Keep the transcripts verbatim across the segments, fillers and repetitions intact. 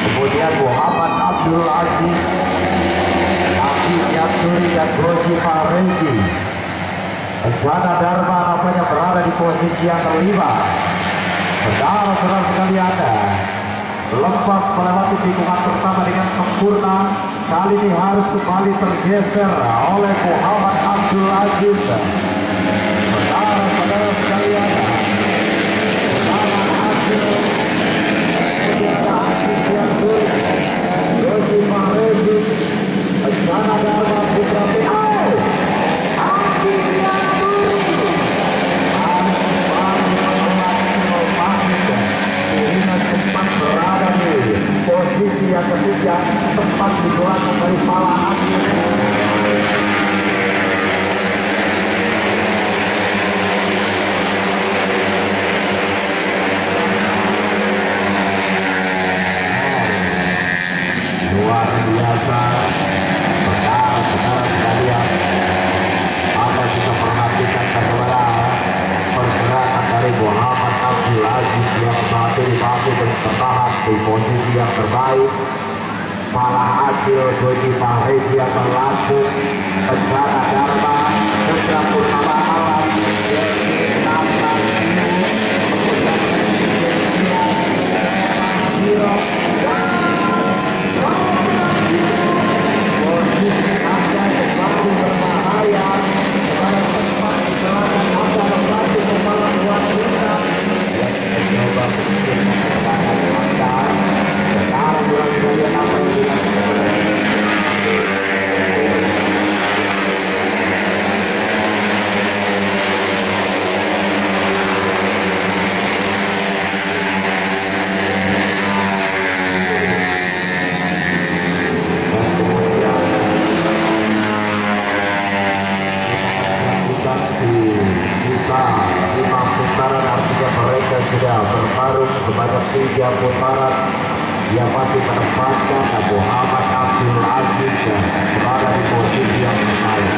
Kemudian Muhammad Abdul Aziz, akhirnya Turi dan Goji Farensi. Wadah Darwa namanya berada di posisi yang kelima. Saudara-saudara sekalian, lepas melewati tikungan pertama dengan sempurna, kali ini harus kembali tergeser oleh Muhammad Abdul Aziz. Saudara-saudara sekalian, posisi yang ketiga tepat di belakang dari pala api. Luar biasa. Sekarang sekalian, apa kita perhatikan kepada pergerakan dari Muhammad Abdul Aziz yang saat ini masih bertahan di posisi yang terbaik. Malah hasil Goji Paheji asal Lampung, Penjana Dharma, Putra Purnama Alam, Nasna Ibu, Putra Penjana Dharma, posisi ada sesuatu berbahaya pada tempat kecelakaan ada berlaku kepala buat kita yang mencoba untuk mengembangkan kita sekarang bulan-bulan apa yang kita sudah bertarung sebanyak tiga putaran yang masih menempatkan Muhammad Abdul Aziz berada di posisi yang terbaik.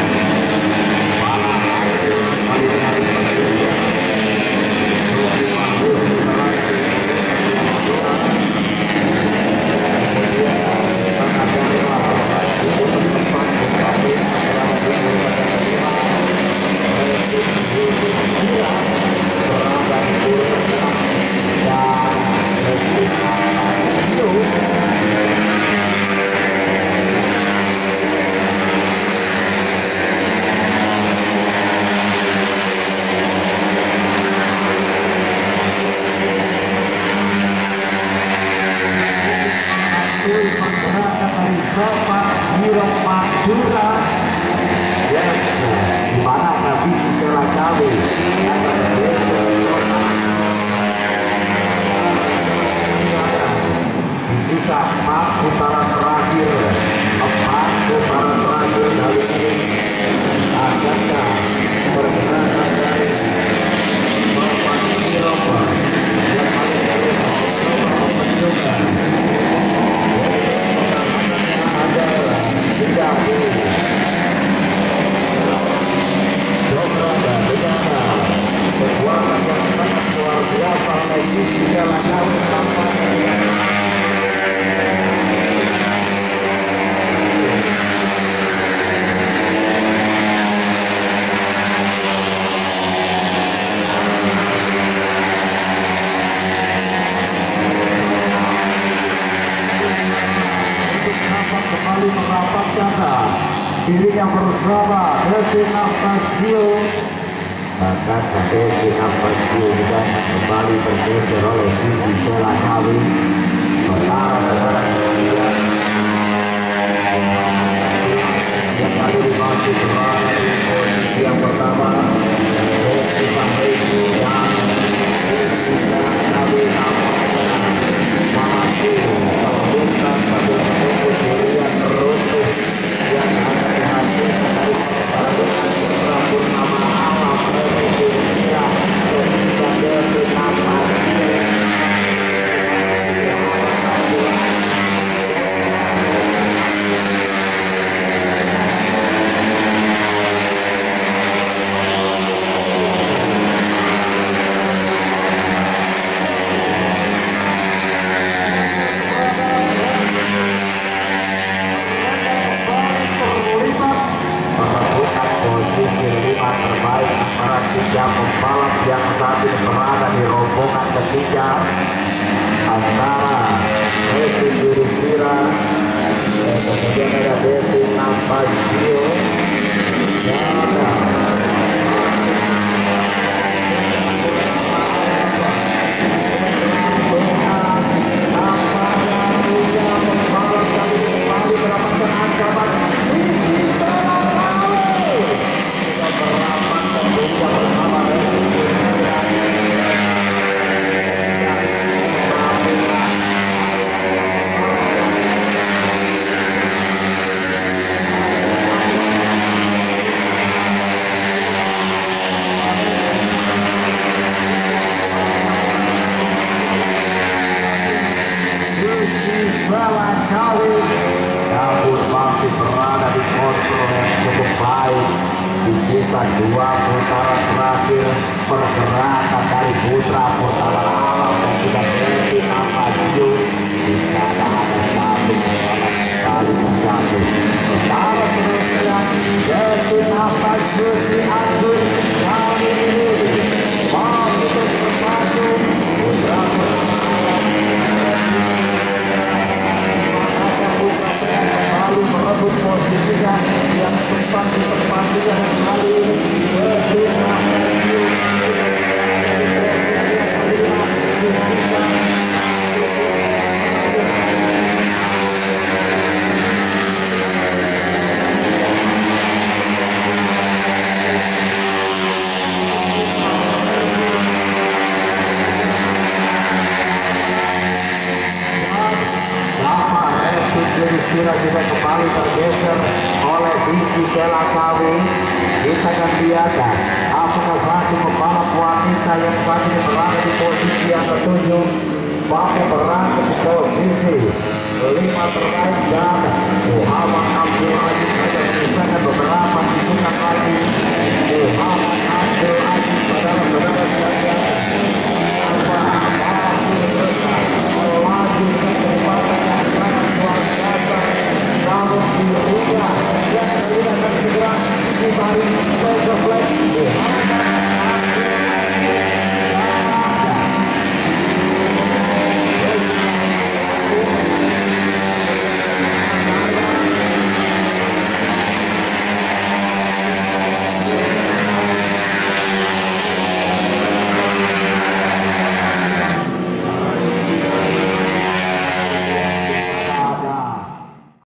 Dirinya bersama Devi Nastasio, bahkan Devi Nastasio juga kembali bergeser oleh Gizi Sela Kawi. Saudara-saudara sekalian, berbicara antara mesin jurus kira, kemudian ada mesin nafas bio, dan ada dua putaran terakhir pergerakan dari putra putaran alam yang sudah berhenti apa itu di sana ada satu pergerakan kali mengganggu secara seterusnya jadi apa itu diatur kali ini masih terus berbaju putra putaran alam maka putra selalu merebut posisinya yang sempat di tempat tiga kali ini. Kira juga kembali tergeser oleh bisi selakawi bisa gantiakan apakah satu pembalap wanita yang saat ini berada di posisi yang ketujuh bakal berangkat ke posisi kelima terkait dan Muhammad